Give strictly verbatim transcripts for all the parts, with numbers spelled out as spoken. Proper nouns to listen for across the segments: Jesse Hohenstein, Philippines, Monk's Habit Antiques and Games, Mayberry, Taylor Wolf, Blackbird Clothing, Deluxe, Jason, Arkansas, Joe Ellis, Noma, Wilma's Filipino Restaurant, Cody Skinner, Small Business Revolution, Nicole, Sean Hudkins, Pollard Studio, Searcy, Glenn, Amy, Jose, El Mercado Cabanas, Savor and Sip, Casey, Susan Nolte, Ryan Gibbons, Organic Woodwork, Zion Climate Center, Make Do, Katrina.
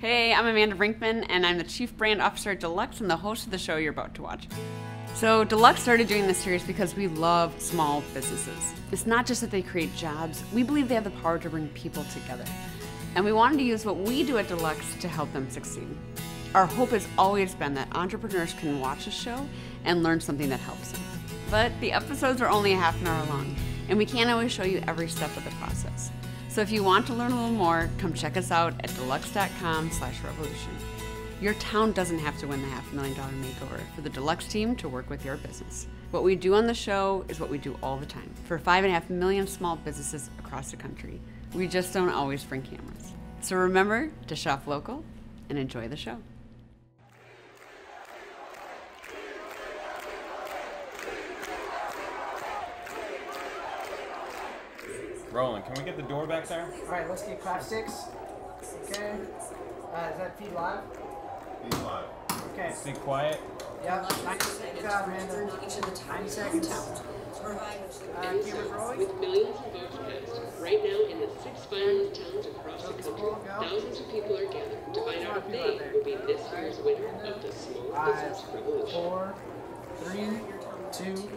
Hey, I'm Amanda Brinkman, and I'm the Chief Brand Officer at Deluxe and the host of the show you're about to watch. So Deluxe started doing this series because we love small businesses. It's not just that they create jobs, we believe they have the power to bring people together. And we wanted to use what we do at Deluxe to help them succeed. Our hope has always been that entrepreneurs can watch a show and learn something that helps them. But the episodes are only a half an hour long, and we can't always show you every step of the process. So if you want to learn a little more, come check us out at deluxe dot com slash revolution. Your town doesn't have to win the half a million dollar makeover for the Deluxe team to work with your business. What we do on the show is what we do all the time for five and a half million small businesses across the country. We just don't always bring cameras. So remember to shop local and enjoy the show. Rolling. Can we get the door back there? All right, let's get class six. Okay. Uh, is that feed live? Feed live. Okay. Stay quiet. Yeah. Nice. Good job, Amanda. Each of the time seconds. Uh, cameras rolling. With millions of votes cast, right now in the six finalist towns across the country, thousands of people are gathered to find out if they will be this year's winner of the Small Business Revolution. Four, three, two.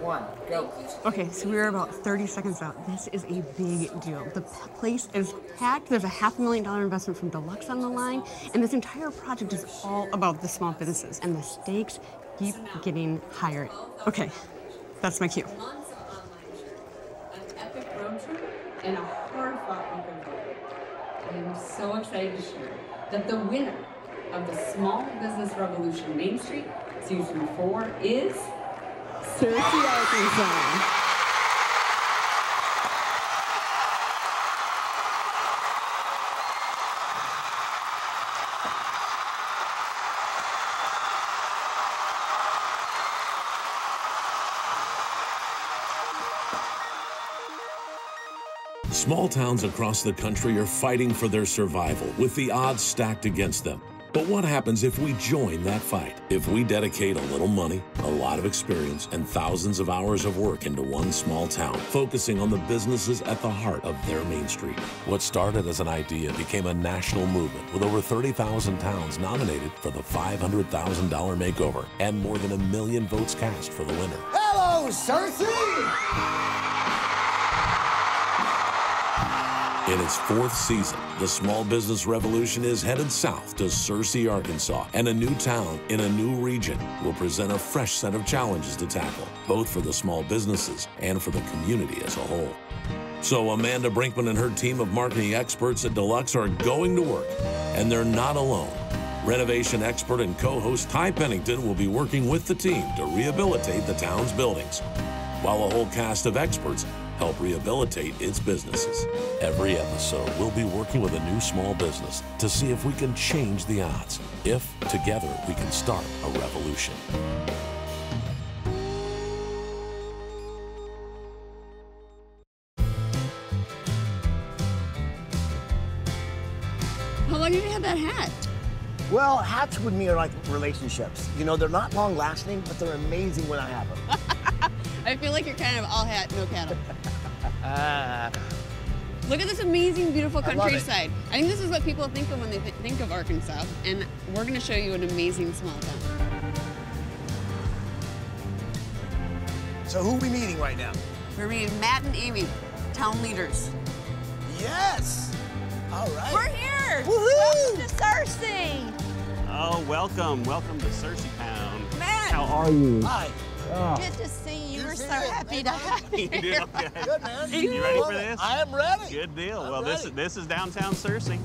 One, go. Okay, so we're about thirty seconds out. This is a big deal. The place is packed. There's a half a million dollar investment from Deluxe on the line, and this entire project is all about the small businesses, and the stakes keep getting higher. Okay, that's my cue. Months of online, an epic road trip, and a hard-fought open vote. I am so excited to share that the winner of the Small Business Revolution Main Street Season four is... Searcy, Arkansas. Small towns across the country are fighting for their survival with the odds stacked against them. But what happens if we join that fight? If we dedicate a little money, a lot of experience, and thousands of hours of work into one small town, focusing on the businesses at the heart of their Main Street. What started as an idea became a national movement with over thirty thousand towns nominated for the five hundred thousand dollar makeover and more than a million votes cast for the winner. Hello, Searcy! In its fourth season, the Small Business Revolution is headed south to Searcy, Arkansas, and a new town in a new region will present a fresh set of challenges to tackle, both for the small businesses and for the community as a whole. So Amanda Brinkman and her team of marketing experts at Deluxe are going to work, and they're not alone. Renovation expert and co-host Ty Pennington will be working with the team to rehabilitate the town's buildings, while a whole cast of experts help rehabilitate its businesses. Every episode, we'll be working with a new small business to see if we can change the odds, if together we can start a revolution. How long have you had that hat? Well, hats with me are like relationships. You know, they're not long lasting, but they're amazing when I have them. I feel like you're kind of all hat, no cattle. uh, Look at this amazing, beautiful countryside. I, I think this is what people think of when they th think of Arkansas, and we're going to show you an amazing small town. So who are we meeting right now? We're meeting Matt and Amy, town leaders. Yes! All right. We're here! Woohoo! Welcome to Searcy! Oh, welcome. Welcome to Searcy Town. Matt! How are you? Hi. Oh. Good to see you. We're so happy to have you. You do? Okay. Good, man. You, you ready for this? I am ready. Good deal. I'm well, ready. this is this is downtown Searcy.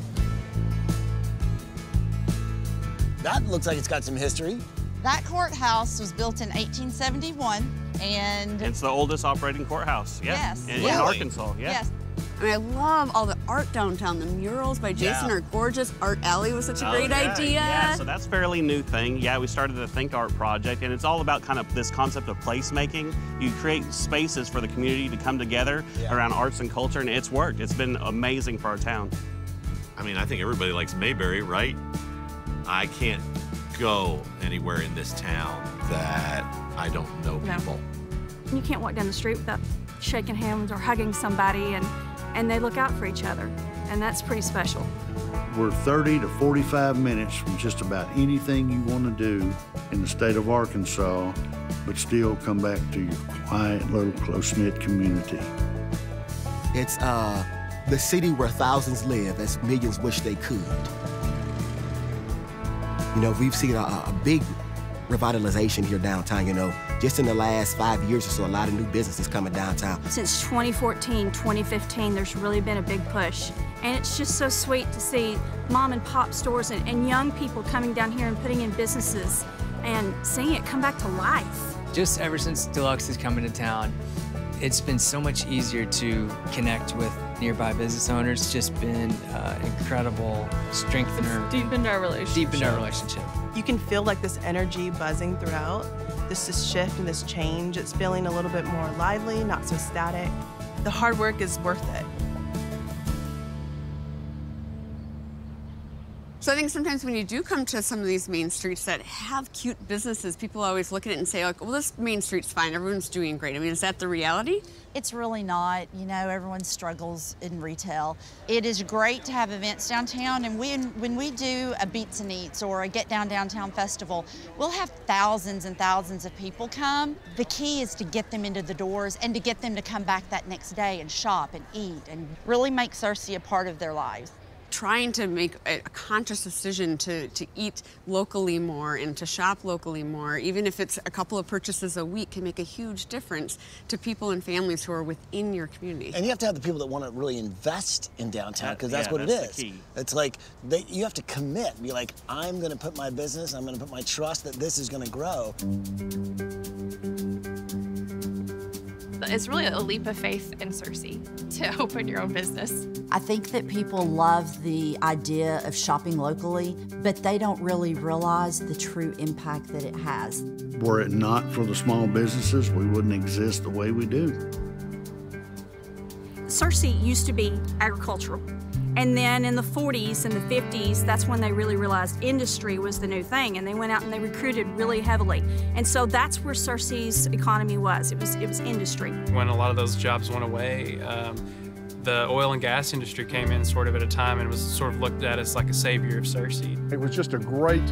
That looks like it's got some history. That courthouse was built in eighteen seventy-one, and it's the oldest operating courthouse. Yeah. Yes. In, really? in Arkansas. Yeah. Yes. I mean, I love all the art downtown. The murals by Jason yeah. are gorgeous. Art Alley was such a oh, great yeah. idea. Yeah, so that's a fairly new thing. Yeah, we started the Think Art Project, and it's all about kind of this concept of placemaking. You create spaces for the community to come together yeah. around arts and culture, and it's worked. It's been amazing for our town. I mean, I think everybody likes Mayberry, right? I can't go anywhere in this town that I don't know no. people. You can't walk down the street without shaking hands or hugging somebody, and and they look out for each other, and that's pretty special. We're thirty to forty-five minutes from just about anything you want to do in the state of Arkansas, but still come back to your quiet, little, close-knit community. It's uh, the city where thousands live as millions wish they could. You know, we've seen a, a big revitalization here downtown, you know. Just in the last five years or so, a lot of new businesses coming downtown. Since twenty fourteen, twenty fifteen, there's really been a big push. And it's just so sweet to see mom and pop stores and, and young people coming down here and putting in businesses and seeing it come back to life. Just ever since Deluxe is coming to town, it's been so much easier to connect with nearby business owners. It's just been uh, incredible strengthener. Deepened our relationship. Deepened our relationship. You can feel like this energy buzzing throughout. This, this shift and this change, it's feeling a little bit more lively, not so static. The hard work is worth it. So I think sometimes when you do come to some of these main streets that have cute businesses, people always look at it and say, like, well, this main street's fine, everyone's doing great. I mean, is that the reality? It's really not. You know, everyone struggles in retail. It is great to have events downtown, and when, when we do a Beats and Eats or a Get Down Downtown Festival, we'll have thousands and thousands of people come. The key is to get them into the doors and to get them to come back that next day and shop and eat and really make Searcy a part of their lives. Trying to make a conscious decision to, to eat locally more and to shop locally more, even if it's a couple of purchases a week, can make a huge difference to people and families who are within your community. And you have to have the people that want to really invest in downtown, because that's yeah, what that's it is. It's like, they, you have to commit, be like, I'm going to put my business, I'm going to put my trust that this is going to grow. It's really a leap of faith in Searcy to open your own business. I think that people love the idea of shopping locally, but they don't really realize the true impact that it has. Were it not for the small businesses, we wouldn't exist the way we do. Searcy used to be agricultural. And then in the forties and the fifties, that's when they really realized industry was the new thing, and they went out and they recruited really heavily. And so that's where Searcy's economy was. It was, it was industry. When a lot of those jobs went away, um, the oil and gas industry came in sort of at a time and was sort of looked at as like a savior of Searcy. It was just a great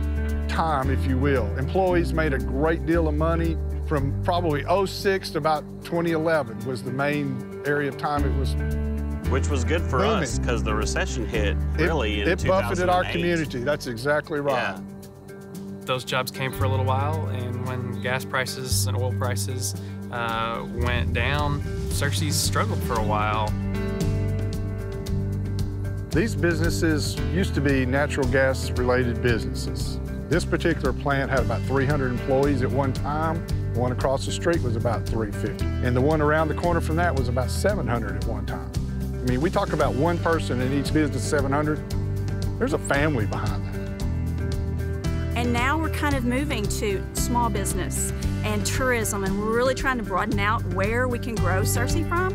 time, if you will. Employees made a great deal of money. From probably oh six to about twenty eleven was the main area of time it was. Which was good for Booming. us, because the recession hit really it, in two thousand eight. It buffeted our community, that's exactly right. Yeah. Those jobs came for a little while, and when gas prices and oil prices uh, went down, Searcy struggled for a while. These businesses used to be natural gas-related businesses. This particular plant had about three hundred employees at one time. The one across the street was about three fifty. And the one around the corner from that was about seven hundred at one time. I mean, we talk about one person in each business, seven hundred. There's a family behind that. And now we're kind of moving to small business and tourism, and we're really trying to broaden out where we can grow Searcy from.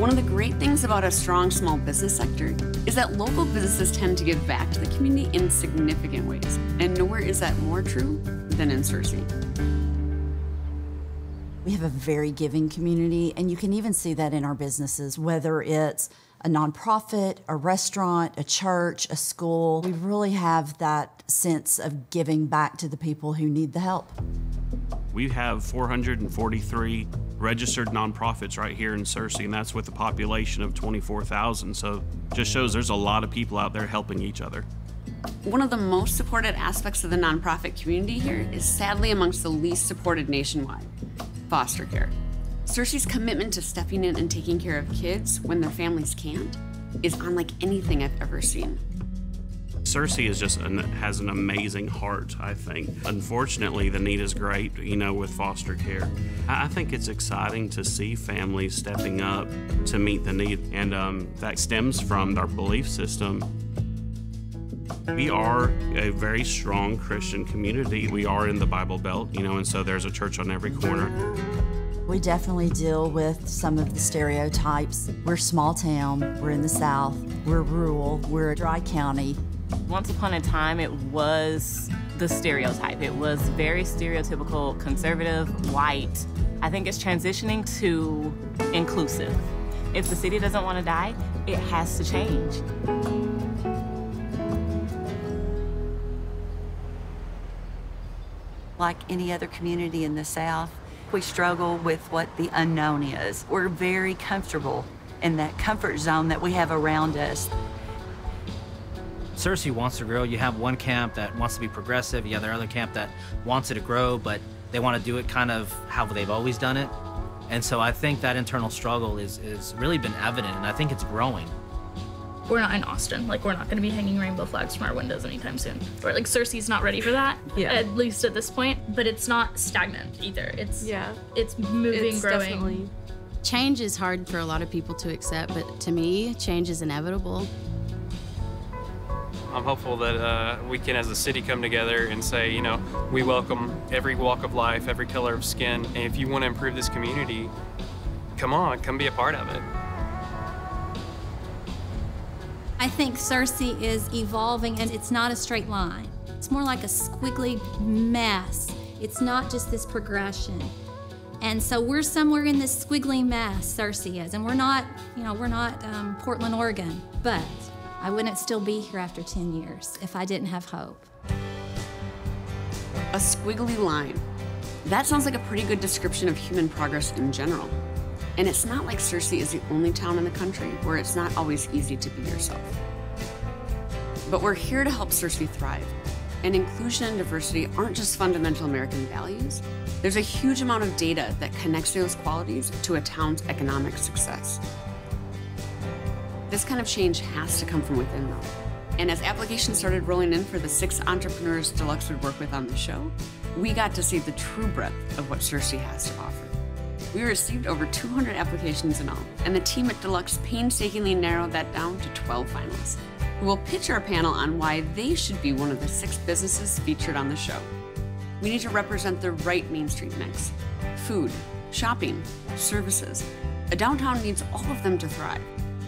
One of the great things about a strong small business sector is that local businesses tend to give back to the community in significant ways. And nowhere is that more true than in Searcy. We have a very giving community, and you can even see that in our businesses, whether it's a nonprofit, a restaurant, a church, a school. We really have that sense of giving back to the people who need the help. We have four hundred forty-three registered nonprofits right here in Searcy, and that's with a population of twenty-four thousand, so just shows there's a lot of people out there helping each other. One of the most supported aspects of the nonprofit community here is sadly amongst the least supported nationwide: foster care. Searcy's commitment to stepping in and taking care of kids when their families can't is unlike anything I've ever seen. Searcy is just an, has an amazing heart, I think. Unfortunately, the need is great, you know, with foster care. I, I think it's exciting to see families stepping up to meet the need, and um, that stems from our belief system. We are a very strong Christian community. We are in the Bible Belt, you know, and so there's a church on every corner. We definitely deal with some of the stereotypes. We're small town, we're in the South, we're rural, we're a dry county. Once upon a time, it was the stereotype. It was very stereotypical, conservative, white. I think it's transitioning to inclusive. If the city doesn't want to die, it has to change. like any other community in the South. We struggle with what the unknown is. We're very comfortable in that comfort zone that we have around us. Searcy wants to grow. You have one camp that wants to be progressive, you have the other camp that wants it to grow, but they want to do it kind of how they've always done it. And so I think that internal struggle is, is really been evident, and I think it's growing. We're not in Austin. Like, we're not going to be hanging rainbow flags from our windows anytime soon. Or, like, Searcy's not ready for that, yeah. At least at this point. But it's not stagnant either. It's, yeah. It's moving, it's growing. Definitely. Change is hard for a lot of people to accept, but to me, change is inevitable. I'm hopeful that uh, we can, as a city, come together and say, you know, we welcome every walk of life, every color of skin, and if you want to improve this community, come on, come be a part of it. I think Searcy is evolving, and it's not a straight line. It's more like a squiggly mess. It's not just this progression. And so we're somewhere in this squiggly mess, Searcy is, and we're not, you know, we're not um, Portland, Oregon, but I wouldn't still be here after ten years if I didn't have hope. A squiggly line. That sounds like a pretty good description of human progress in general. And it's not like Searcy is the only town in the country where it's not always easy to be yourself. But we're here to help Searcy thrive. And inclusion and diversity aren't just fundamental American values. There's a huge amount of data that connects those qualities to a town's economic success. This kind of change has to come from within, though. And as applications started rolling in for the six entrepreneurs Deluxe would work with on the show, we got to see the true breadth of what Searcy has to offer. We received over two hundred applications in all, and the team at Deluxe painstakingly narrowed that down to twelve finalists, who will pitch our panel on why they should be one of the six businesses featured on the show. We need to represent the right Main Street mix. Food, shopping, services. A downtown needs all of them to thrive.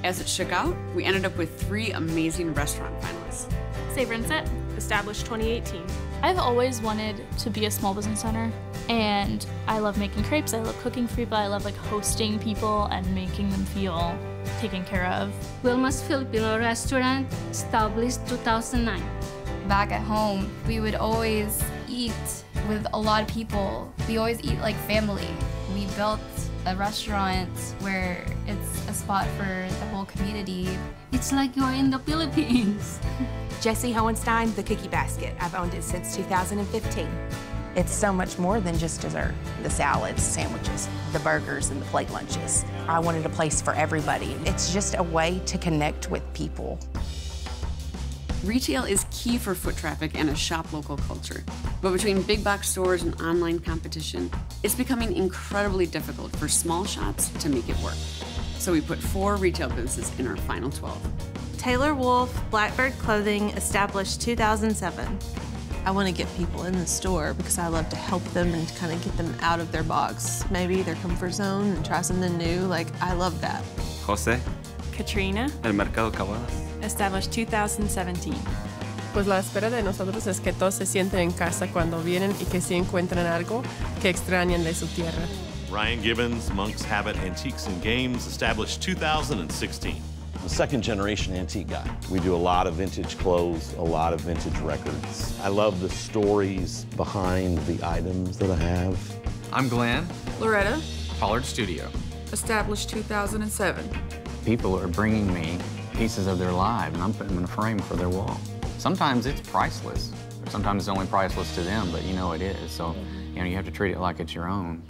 As it shook out, we ended up with three amazing restaurant finalists. Savor and Sip, established twenty eighteen. I've always wanted to be a small business owner, and I love making crepes, I love cooking for people, I love like hosting people and making them feel taken care of. Wilma's Filipino Restaurant, established two thousand nine. Back at home, we would always eat with a lot of people. We always eat like family. We built a restaurant where it's a spot for the whole community. It's like you're in the Philippines. Jesse Hohenstein, The Cookie Basket. I've owned it since two thousand fifteen. It's so much more than just dessert. The salads, sandwiches, the burgers, and the plate lunches. I wanted a place for everybody. It's just a way to connect with people. Retail is key for foot traffic and a shop local culture, but between big box stores and online competition, it's becoming incredibly difficult for small shops to make it work. So we put four retail businesses in our final twelve. Taylor Wolf, Blackbird Clothing, established two thousand seven. I want to get people in the store because I love to help them and kind of get them out of their box, maybe their comfort zone, and try something new. Like, I love that. Jose. Katrina. El Mercado Cabanas. Established two thousand seventeen. Pues la espera de nosotros es que todos se sienten en casa cuando vienen y que sí encuentran algo que extrañan de su tierra. Ryan Gibbons, Monk's Habit Antiques and Games, established two thousand sixteen. A second generation antique guy. We do a lot of vintage clothes, a lot of vintage records. I love the stories behind the items that I have. I'm Glenn. Loretta. Pollard Studio. Established two thousand seven. People are bringing me pieces of their lives, and I'm putting them in a frame for their wall. Sometimes it's priceless. Sometimes it's only priceless to them, but you know it is. So, you know, you have to treat it like it's your own.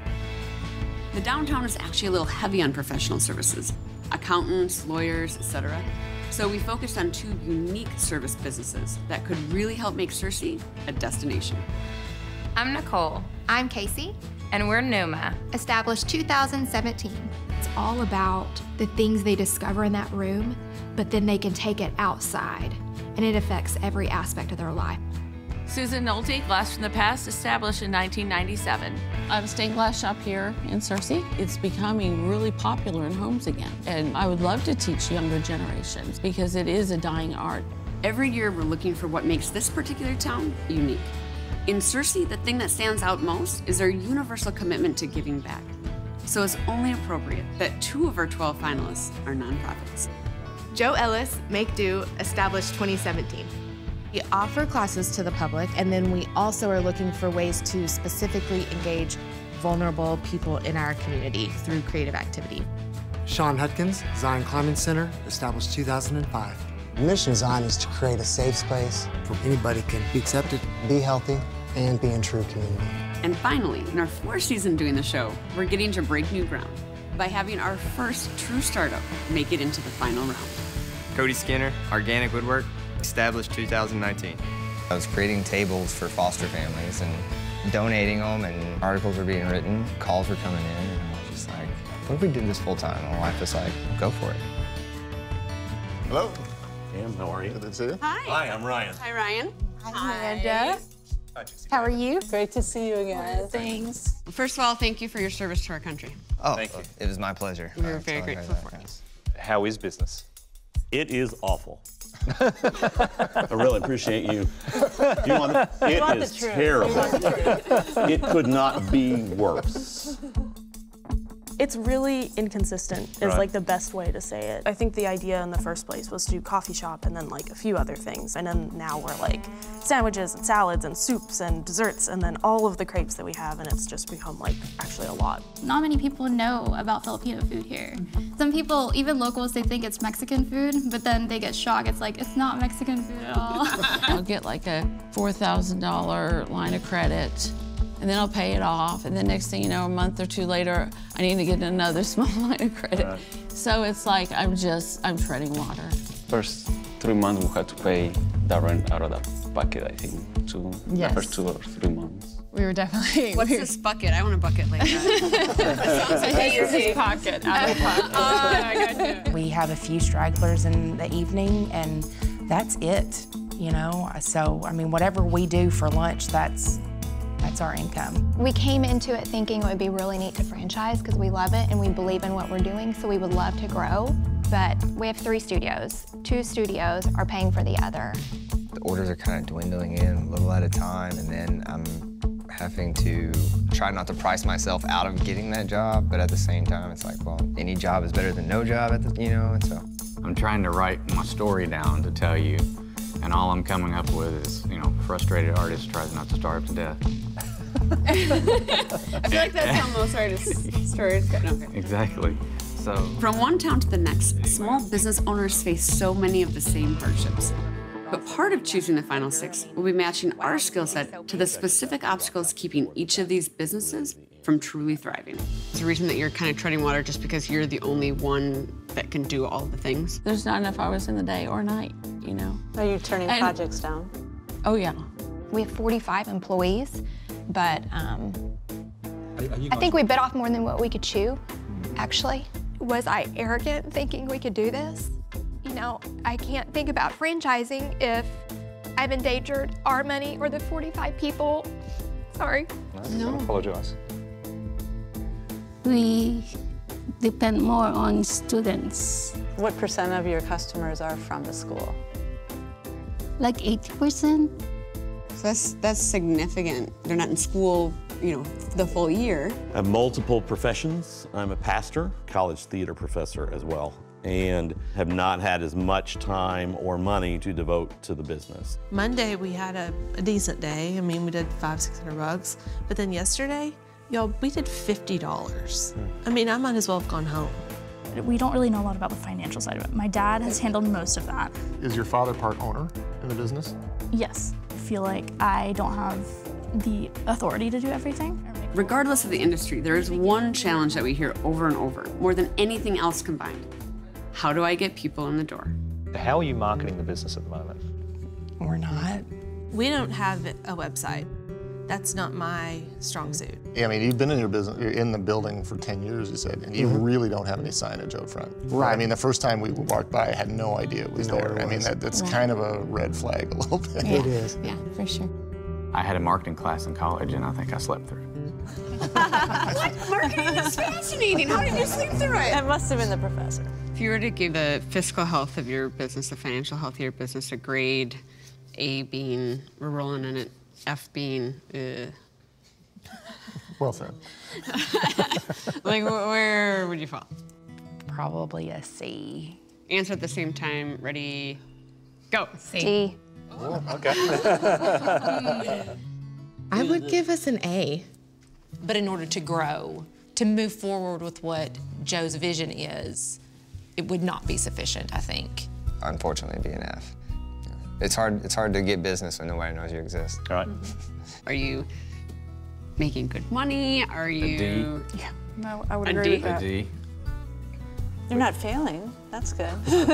The downtown is actually a little heavy on professional services, accountants, lawyers, et cetera. So we focused on two unique service businesses that could really help make Searcy a destination. I'm Nicole. I'm Casey. And we're Noma, established two thousand seventeen. It's all about the things they discover in that room, but then they can take it outside, and it affects every aspect of their life. Susan Nolte, Glass from the Past, established in nineteen ninety-seven. I have a stained glass shop here in Searcy. It's becoming really popular in homes again, and I would love to teach younger generations because it is a dying art. Every year we're looking for what makes this particular town unique. In Searcy, the thing that stands out most is their universal commitment to giving back. So it's only appropriate that two of our twelve finalists are nonprofits. Joe Ellis, Make Do, established twenty seventeen. We offer classes to the public, and then we also are looking for ways to specifically engage vulnerable people in our community through creative activity. Sean Hudkins, Zion Climate Center, established two thousand five. The mission of Zion is to create a safe space where anybody can be accepted, be healthy, and be in true community. And finally, in our fourth season doing the show, we're getting to break new ground by having our first true startup make it into the final round. Cody Skinner, Organic Woodwork, established two thousand nineteen. I was creating tables for foster families and donating them, and articles were being written, calls were coming in, and I was just like, what if we did this full time? And my wife was like, go for it. Hello. Pam, how are you? Good to see you. Hi. Hi, I'm Ryan. Hi, Ryan. Hi, Amanda. Hi. How are you? Great to see you again. Thanks. First of all, thank you for your service to our country. Oh, thank you. It was my pleasure. We were very grateful for it. How is business? It is awful. I really appreciate you. Do you want to, it want is terrible. It could not be worse. It's really inconsistent is right. like the best way to say it. I think the idea in the first place was to do coffee shop and then like a few other things. And then now we're like sandwiches and salads and soups and desserts and then all of the crepes that we have, and it's just become like actually a lot. Not many people know about Filipino food here. Mm-hmm. Some people, even locals, they think it's Mexican food, but then they get shocked. It's like, it's not Mexican food at all. I'll get like a four thousand dollar line of credit, and then I'll pay it off, and then next thing you know, a month or two later, I need to get another small line of credit. Right. So it's like, I'm just, I'm treading water. First three months, we had to pay the rent out of the bucket, I think, two, yes. the first two or three months. We were definitely... What's we were... this bucket? I want a bucket like that. I hate his pocket, out of pocket. Oh, I we have a few stragglers in the evening, and that's it, you know? So, I mean, whatever we do for lunch, that's... That's our income. We came into it thinking it would be really neat to franchise because we love it and we believe in what we're doing, so we would love to grow. But we have three studios. Two studios are paying for the other. The orders are kind of dwindling in a little at a time, and then I'm having to try not to price myself out of getting that job, but at the same time, it's like, well, any job is better than no job, at the, you know, and so. I'm trying to write my story down to tell you, and all I'm coming up with is, you know, frustrated artist tries not to starve to death. I feel like that's how most artists' stories go. No, okay. Exactly. So from one town to the next, small business owners face so many of the same hardships. But part of choosing the final six will be matching our skill set to the specific obstacles keeping each of these businesses from truly thriving. There's a reason that you're kind of treading water just because you're the only one that can do all the things. There's not enough hours in the day or night, you know. Are you turning and, projects down? Oh, yeah. We have forty-five employees, but um, are, are I think we bit off more than what we could chew, actually. Was I arrogant thinking we could do this? You know, I can't think about franchising if I've endangered our money or the forty-five people. Sorry. No, I apologize. We depend more on students. What percent of your customers are from the school? Like eighty percent. So that's, that's significant. They're not in school, you know, the full year. I have multiple professions. I'm a pastor, college theater professor as well, and have not had as much time or money to devote to the business. Monday, we had a, a decent day. I mean, we did five, six hundred bucks. But then yesterday, y'all, we did fifty dollars. Mm. I mean, I might as well have gone home. We don't really know a lot about the financial side of it. My dad has handled most of that. Is your father part owner in the business? Yes. I feel like I don't have the authority to do everything. Regardless of the industry, there is one challenge that we hear over and over, more than anything else combined. How do I get people in the door? How are you marketing the business at the moment? We're not. We don't have a website. That's not my strong suit. Yeah, I mean, you've been in your business, you're in the building for ten years, you said, and you mm-hmm. really don't have any signage out front. Right. I mean, the first time we walked by, I had no idea it was there. It was. I mean, that, that's right. kind of a red flag a little bit. Yeah. It is. Yeah, for sure. I had a marketing class in college, and I think I slept through. What? Marketing is fascinating. How did you sleep through it? That must have been the professor. If you were to give the fiscal health of your business, the financial health of your business, a grade, A being, we're rolling in it, F being, uh... Well said. Like, where would you fall? Probably a C. Answer at the same time. Ready, go. C. D. Ooh, okay. I would give us an A. But in order to grow, to move forward with what Joe's vision is, it would not be sufficient, I think. Unfortunately, it'd be an F. It's hard, it's hard to get business when nobody knows you exist. All right. Are you making good money? Are you... A D. Yeah, no, I would a agree D? with that. A D. You're not failing. That's good. Yeah.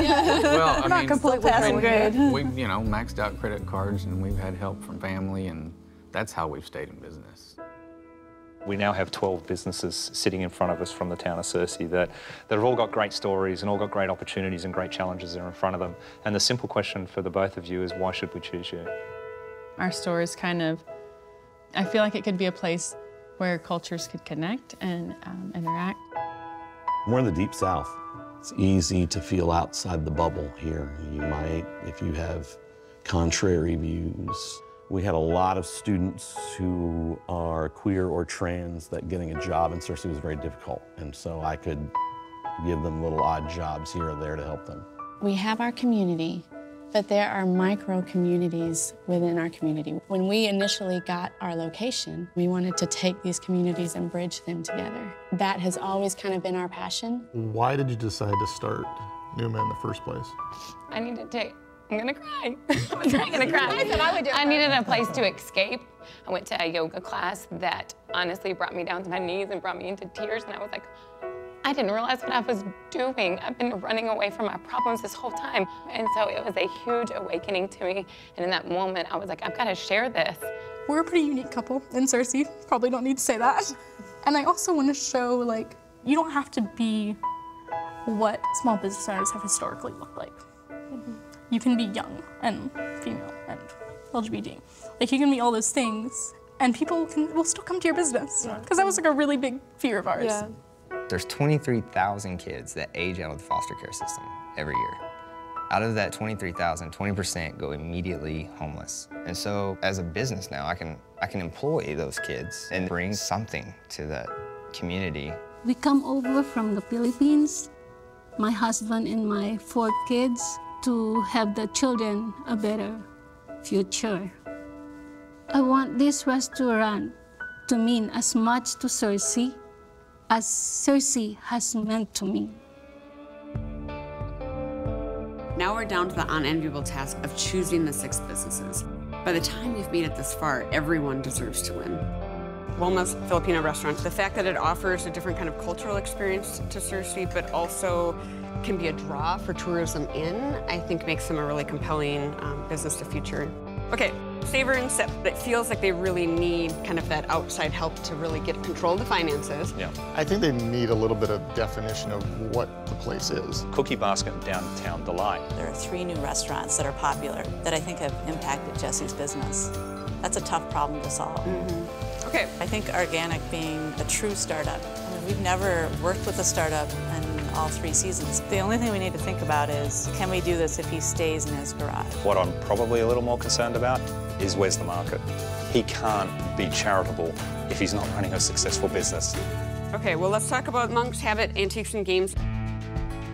Well, I mean, not completely passing grade. We've, you know, maxed out credit cards, and we've had help from family, and that's how we've stayed in business. We now have twelve businesses sitting in front of us from the town of Searcy that, that have all got great stories and all got great opportunities and great challenges that are in front of them. And the simple question for the both of you is, why should we choose you? Our store is kind of, I feel like it could be a place where cultures could connect and um, interact. We're in the deep south. It's easy to feel outside the bubble here. You might, if you have contrary views. We had a lot of students who are queer or trans that getting a job in Searcy was very difficult. And so I could give them little odd jobs here or there to help them. We have our community, but there are micro communities within our community. When we initially got our location, we wanted to take these communities and bridge them together. That has always kind of been our passion. Why did you decide to start Noma in the first place? I need to take I'm gonna cry. I'm gonna cry. I said I would do it. I needed a place to escape. I went to a yoga class that honestly brought me down to my knees and brought me into tears, and I was like, I didn't realize what I was doing. I've been running away from my problems this whole time. And so it was a huge awakening to me, and in that moment, I was like, I've gotta share this. We're a pretty unique couple in Searcy. Probably don't need to say that. And I also wanna show, like, you don't have to be what small business owners have historically looked like. You can be young and female and L G B T. Like, you can be all those things, and people can, will still come to your business. Because yeah. that was like a really big fear of ours. Yeah. There's twenty-three thousand kids that age out of the foster care system every year. Out of that twenty-three thousand, twenty percent go immediately homeless. And so as a business now, I can, I can employ those kids and bring something to that community. We come over from the Philippines, my husband and my four kids, to have the children a better future. I want this restaurant to mean as much to Searcy as Searcy has meant to me. Now we're down to the unenviable task of choosing the six businesses. By the time you've made it this far, everyone deserves to win. Wilma's Filipino Restaurant, the fact that it offers a different kind of cultural experience to Searcy, but also can be a draw for tourism in, I think makes them a really compelling um, business to future. Okay, Savor and Sip. It feels like they really need kind of that outside help to really get control of the finances. Yeah. I think they need a little bit of definition of what the place is. Cookie Basket, Downtown Delight. There are three new restaurants that are popular that I think have impacted Jesse's business. That's a tough problem to solve. Mm-hmm. Okay. I think organic being a true startup. I mean, we've never worked with a startup and all three seasons. The only thing we need to think about is, can we do this if he stays in his garage? What I'm probably a little more concerned about is, where's the market? He can't be charitable if he's not running a successful business. Okay, well, let's talk about Monk's Habit Antiques and Games.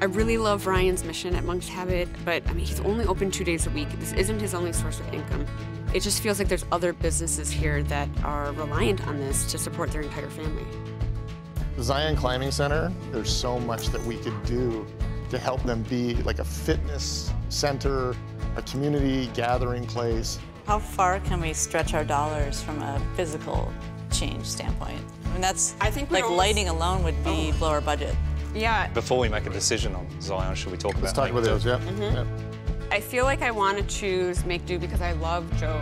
I really love Ryan's mission at Monk's Habit, but I mean, he's only open two days a week. This isn't his only source of income. It just feels like there's other businesses here that are reliant on this to support their entire family. The Zion Climbing Center, there's so much that we could do to help them be like a fitness center, a community gathering place. How far can we stretch our dollars from a physical change standpoint? I mean, that's, I think like almost... lighting alone would be oh. lower budget. Yeah. Before we make a decision on Zion, should we talk Let's about Let's talk about those, yeah. Mm-hmm. yeah. I feel like I want to choose Make Do because I love Joe.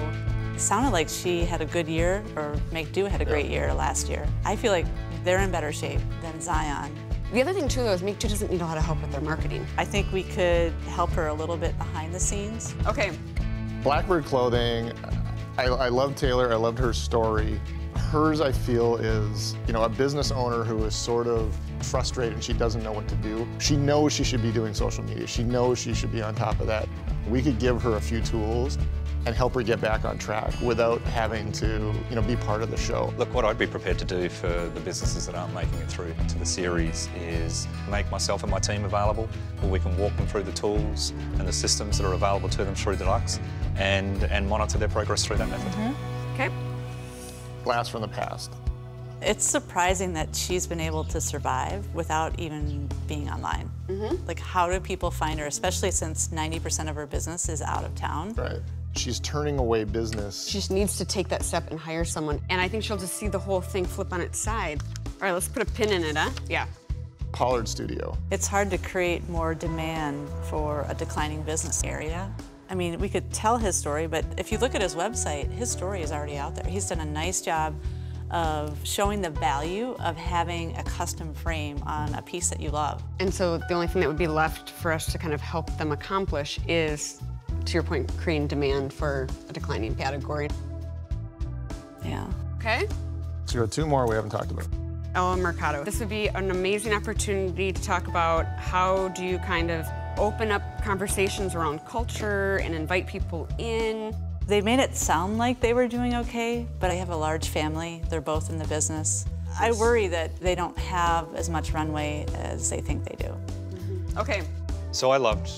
It sounded like she had a good year, or Make Do had a great yeah. year last year. I feel like they're in better shape than Zion. The other thing, too, though, is Make Do doesn't need a lot of help with their marketing. I think we could help her a little bit behind the scenes. Okay. Blackbird Clothing, I, I love Taylor, I loved her story. Hers, I feel, is, you know, a business owner who is sort of frustrated and she doesn't know what to do. She knows she should be doing social media. She knows she should be on top of that. We could give her a few tools. and help her get back on track without having to, you know, be part of the show. Look, what I'd be prepared to do for the businesses that aren't making it through to the series is make myself and my team available, where we can walk them through the tools and the systems that are available to them through Deluxe and, and monitor their progress through that method. Mm-hmm. Okay. Glass from the past. It's surprising that she's been able to survive without even being online. Mm-hmm. Like, how do people find her, especially since ninety percent of her business is out of town? Right. She's turning away business. She just needs to take that step and hire someone. And I think she'll just see the whole thing flip on its side. All right, let's put a pin in it, huh? Yeah. Pollard Studio. It's hard to create more demand for a declining business area. I mean, we could tell his story, but if you look at his website, his story is already out there. He's done a nice job of showing the value of having a custom frame on a piece that you love. And so the only thing that would be left for us to kind of help them accomplish is, to your point, creating demand for a declining category. Yeah. Okay. So we have two more we haven't talked about. El Mercado. This would be an amazing opportunity to talk about how do you kind of open up conversations around culture and invite people in. They made it sound like they were doing okay, but I have a large family. They're both in the business. I worry that they don't have as much runway as they think they do. Mm-hmm. Okay. So I loved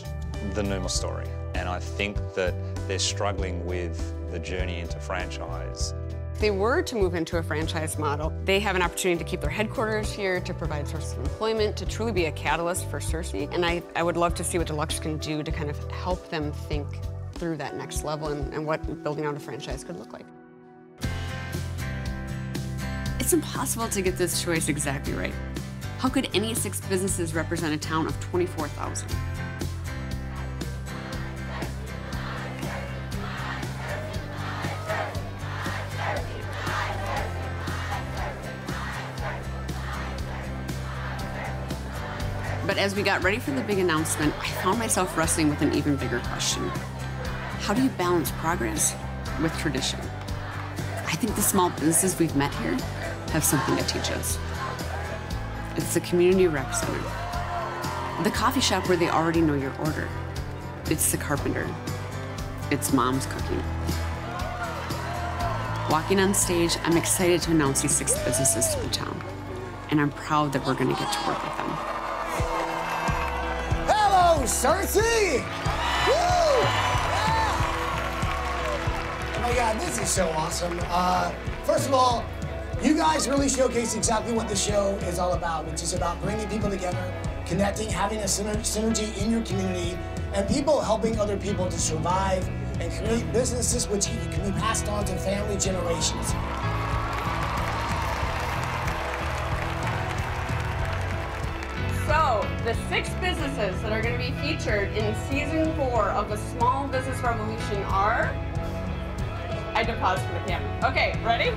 the Noma story, and I think that they're struggling with the journey into franchise. If they were to move into a franchise model, they have an opportunity to keep their headquarters here, to provide sources of employment, to truly be a catalyst for Searcy. And I, I would love to see what Deluxe can do to kind of help them think through that next level and, and what building out a franchise could look like. It's impossible to get this choice exactly right. How could any six businesses represent a town of twenty-four thousand? But as we got ready for the big announcement, I found myself wrestling with an even bigger question. How do you balance progress with tradition? I think the small businesses we've met here have something to teach us. It's the community rec center, the coffee shop where they already know your order. It's the carpenter. It's mom's cooking. Walking on stage, I'm excited to announce these six businesses to the town, and I'm proud that we're gonna get to work with them. Searcy! Woo! Yeah! Oh my God, this is so awesome. Uh, first of all, you guys really showcase exactly what the show is all about, which is about bringing people together, connecting, having a syner synergy in your community, and people helping other people to survive and create businesses which can be passed on to family generations. The six businesses that are going to be featured in season four of the Small Business Revolution are... I had to pause for the camera. Okay, ready?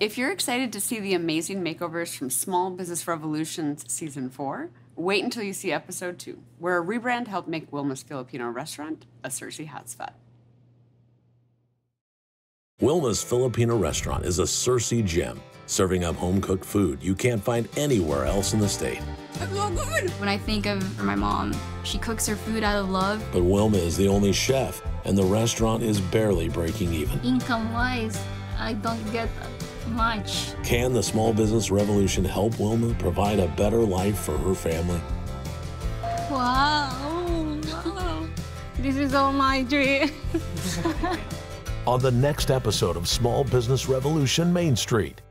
If you're excited to see the amazing makeovers from Small Business Revolution's season four, wait until you see episode two, where a rebrand helped make Wilma's Filipino Restaurant a Searcy hotspot. Wilma's Filipino Restaurant is a Searcy gem, serving up home-cooked food you can't find anywhere else in the state. It's so good! When I think of my mom, she cooks her food out of love. But Wilma is the only chef, and the restaurant is barely breaking even. Income-wise, I don't get much. Can the Small Business Revolution help Wilma provide a better life for her family? Wow! Wow. This is all my dream. On the next episode of Small Business Revolution Main Street.